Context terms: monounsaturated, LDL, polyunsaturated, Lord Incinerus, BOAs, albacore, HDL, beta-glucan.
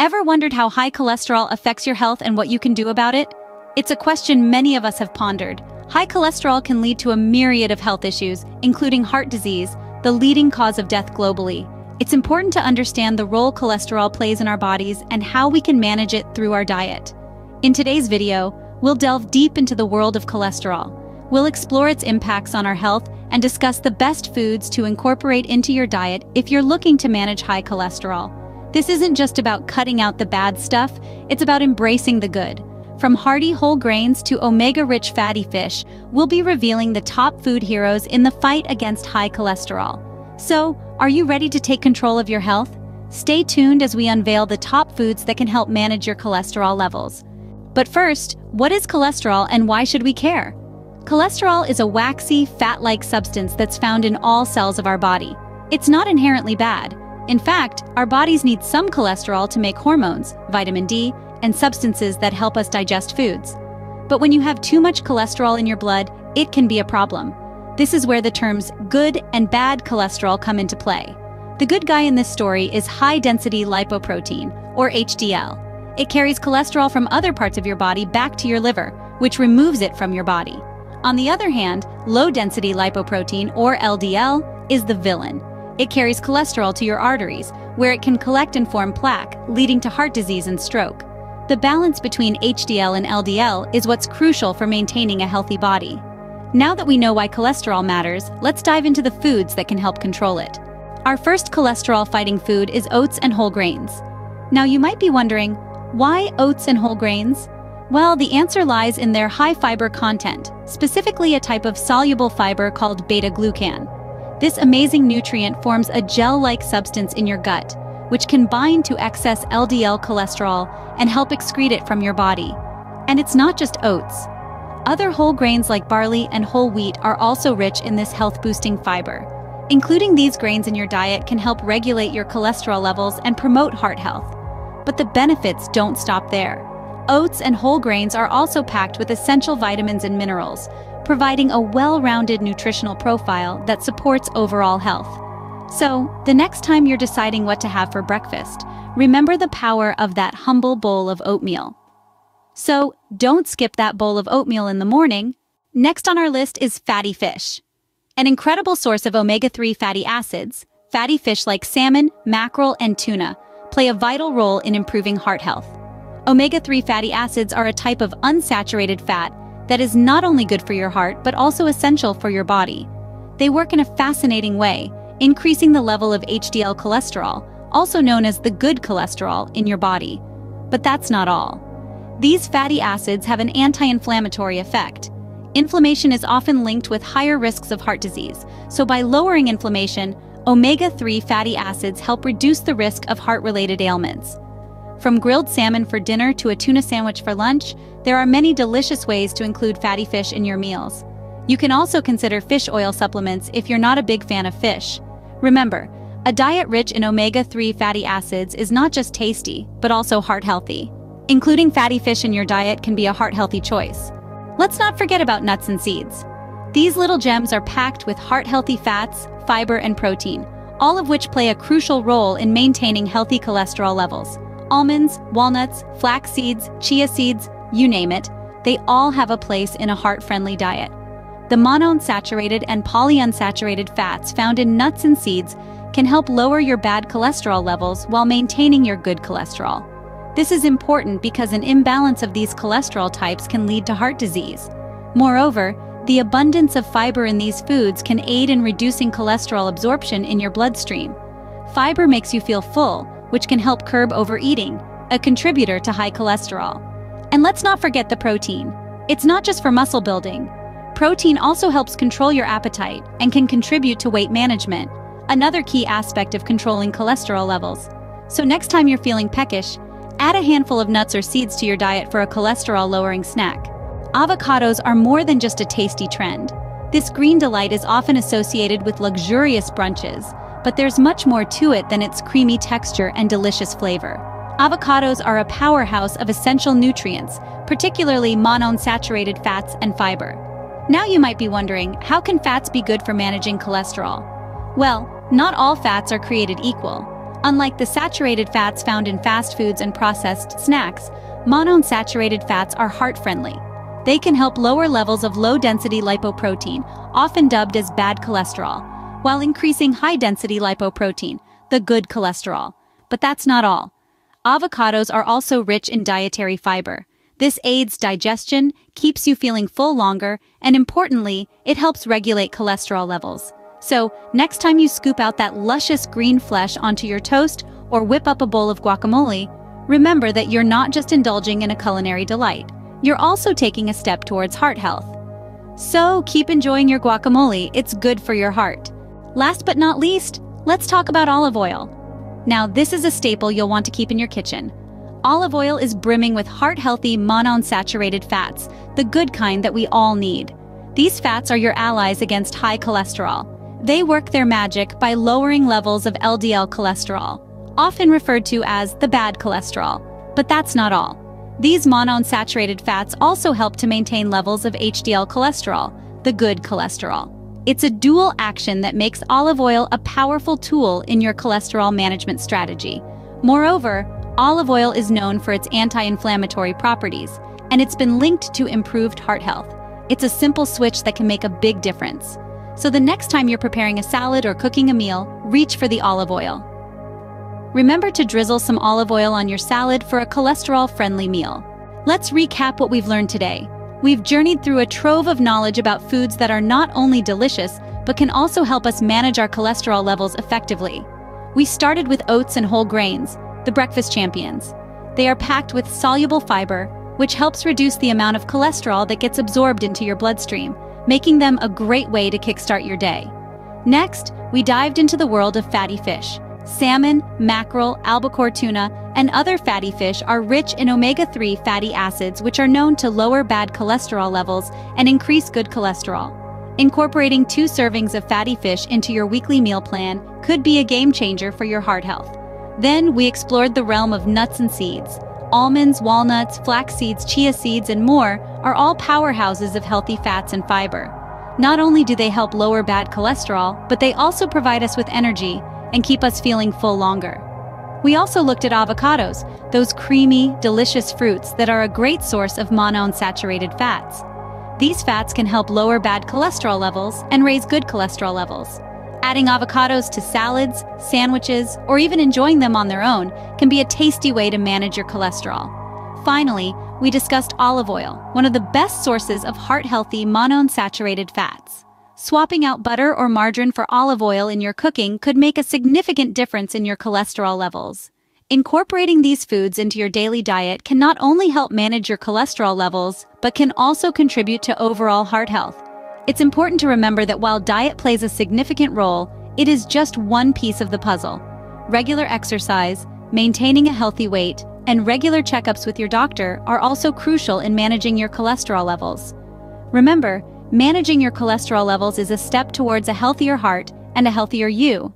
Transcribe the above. Ever wondered how high cholesterol affects your health and what you can do about it? It's a question many of us have pondered. High cholesterol can lead to a myriad of health issues, including heart disease, the leading cause of death globally. It's important to understand the role cholesterol plays in our bodies and how we can manage it through our diet. In today's video, we'll delve deep into the world of cholesterol. We'll explore its impacts on our health and discuss the best foods to incorporate into your diet if you're looking to manage high cholesterol. This isn't just about cutting out the bad stuff, it's about embracing the good. From hearty whole grains to omega-rich fatty fish, we'll be revealing the top food heroes in the fight against high cholesterol. So, are you ready to take control of your health? Stay tuned as we unveil the top foods that can help manage your cholesterol levels. But first, what is cholesterol and why should we care? Cholesterol is a waxy, fat-like substance that's found in all cells of our body. It's not inherently bad. In fact, our bodies need some cholesterol to make hormones, vitamin D, and substances that help us digest foods. But when you have too much cholesterol in your blood, it can be a problem. This is where the terms good and bad cholesterol come into play. The good guy in this story is high-density lipoprotein, or HDL. It carries cholesterol from other parts of your body back to your liver, which removes it from your body. On the other hand, low-density lipoprotein, or LDL, is the villain. It carries cholesterol to your arteries, where it can collect and form plaque, leading to heart disease and stroke. The balance between HDL and LDL is what's crucial for maintaining a healthy body. Now that we know why cholesterol matters, let's dive into the foods that can help control it. Our first cholesterol-fighting food is oats and whole grains. Now you might be wondering, why oats and whole grains? Well, the answer lies in their high fiber content, specifically a type of soluble fiber called beta-glucan. This amazing nutrient forms a gel-like substance in your gut, which can bind to excess LDL cholesterol and help excrete it from your body. And it's not just oats. Other whole grains like barley and whole wheat are also rich in this health-boosting fiber. Including these grains in your diet can help regulate your cholesterol levels and promote heart health. But the benefits don't stop there. Oats and whole grains are also packed with essential vitamins and minerals, providing a well-rounded nutritional profile that supports overall health. So, the next time you're deciding what to have for breakfast, remember the power of that humble bowl of oatmeal. So, don't skip that bowl of oatmeal in the morning. Next on our list is fatty fish. An incredible source of omega-3 fatty acids, fatty fish like salmon, mackerel, and tuna play a vital role in improving heart health. Omega-3 fatty acids are a type of unsaturated fat that is not only good for your heart but also essential for your body. They work in a fascinating way, increasing the level of HDL cholesterol, also known as the good cholesterol, in your body. But that's not all. These fatty acids have an anti-inflammatory effect. Inflammation is often linked with higher risks of heart disease, so by lowering inflammation, omega-3 fatty acids help reduce the risk of heart-related ailments. From grilled salmon for dinner to a tuna sandwich for lunch, there are many delicious ways to include fatty fish in your meals. You can also consider fish oil supplements if you're not a big fan of fish. Remember, a diet rich in omega-3 fatty acids is not just tasty, but also heart-healthy. Including fatty fish in your diet can be a heart-healthy choice. Let's not forget about nuts and seeds. These little gems are packed with heart-healthy fats, fiber, and protein, all of which play a crucial role in maintaining healthy cholesterol levels. Almonds, walnuts, flax seeds, chia seeds, you name it, they all have a place in a heart-friendly diet. The monounsaturated and polyunsaturated fats found in nuts and seeds can help lower your bad cholesterol levels while maintaining your good cholesterol. This is important because an imbalance of these cholesterol types can lead to heart disease. Moreover, the abundance of fiber in these foods can aid in reducing cholesterol absorption in your bloodstream. Fiber makes you feel full, which can help curb overeating, a contributor to high cholesterol. And let's not forget the protein. It's not just for muscle building. Protein also helps control your appetite and can contribute to weight management, another key aspect of controlling cholesterol levels. So next time you're feeling peckish, add a handful of nuts or seeds to your diet for a cholesterol-lowering snack. Avocados are more than just a tasty trend. This green delight is often associated with luxurious brunches, but there's much more to it than its creamy texture and delicious flavor. Avocados are a powerhouse of essential nutrients, particularly monounsaturated fats and fiber. Now you might be wondering, how can fats be good for managing cholesterol? Well, not all fats are created equal. Unlike the saturated fats found in fast foods and processed snacks, monounsaturated fats are heart-friendly. They can help lower levels of low-density lipoprotein, often dubbed as bad cholesterol, while increasing high-density lipoprotein, the good cholesterol. But that's not all. Avocados are also rich in dietary fiber. This aids digestion, keeps you feeling full longer, and importantly, it helps regulate cholesterol levels. So, next time you scoop out that luscious green flesh onto your toast or whip up a bowl of guacamole, remember that you're not just indulging in a culinary delight. You're also taking a step towards heart health. So, keep enjoying your guacamole, it's good for your heart. Last but not least, let's talk about olive oil. Now, this is a staple you'll want to keep in your kitchen. Olive oil is brimming with heart-healthy monounsaturated fats, the good kind that we all need. These fats are your allies against high cholesterol. They work their magic by lowering levels of LDL cholesterol, often referred to as the bad cholesterol. But that's not all. These monounsaturated fats also help to maintain levels of HDL cholesterol, the good cholesterol. It's a dual action that makes olive oil a powerful tool in your cholesterol management strategy. Moreover, olive oil is known for its anti-inflammatory properties, and it's been linked to improved heart health. It's a simple switch that can make a big difference. So the next time you're preparing a salad or cooking a meal, reach for the olive oil. Remember to drizzle some olive oil on your salad for a cholesterol-friendly meal. Let's recap what we've learned today. We've journeyed through a trove of knowledge about foods that are not only delicious, but can also help us manage our cholesterol levels effectively. We started with oats and whole grains, the breakfast champions. They are packed with soluble fiber, which helps reduce the amount of cholesterol that gets absorbed into your bloodstream, making them a great way to kickstart your day. Next, we dived into the world of fatty fish. Salmon, mackerel, albacore tuna, and other fatty fish are rich in omega-3 fatty acids, which are known to lower bad cholesterol levels and increase good cholesterol. Incorporating 2 servings of fatty fish into your weekly meal plan could be a game changer for your heart health. Then we explored the realm of nuts and seeds. Almonds, walnuts, flax seeds, chia seeds, and more are all powerhouses of healthy fats and fiber. Not only do they help lower bad cholesterol, but they also provide us with energy and keep us feeling full longer. We also looked at avocados, those creamy, delicious fruits that are a great source of monounsaturated fats. These fats can help lower bad cholesterol levels and raise good cholesterol levels. Adding avocados to salads, sandwiches, or even enjoying them on their own can be a tasty way to manage your cholesterol. Finally, we discussed olive oil, one of the best sources of heart-healthy monounsaturated fats. Swapping out butter or margarine for olive oil in your cooking could make a significant difference in your cholesterol levels. Incorporating these foods into your daily diet can not only help manage your cholesterol levels, but can also contribute to overall heart health. It's important to remember that while diet plays a significant role, it is just one piece of the puzzle. Regular exercise, maintaining a healthy weight, and regular checkups with your doctor are also crucial in managing your cholesterol levels. Remember, managing your cholesterol levels is a step towards a healthier heart and a healthier you.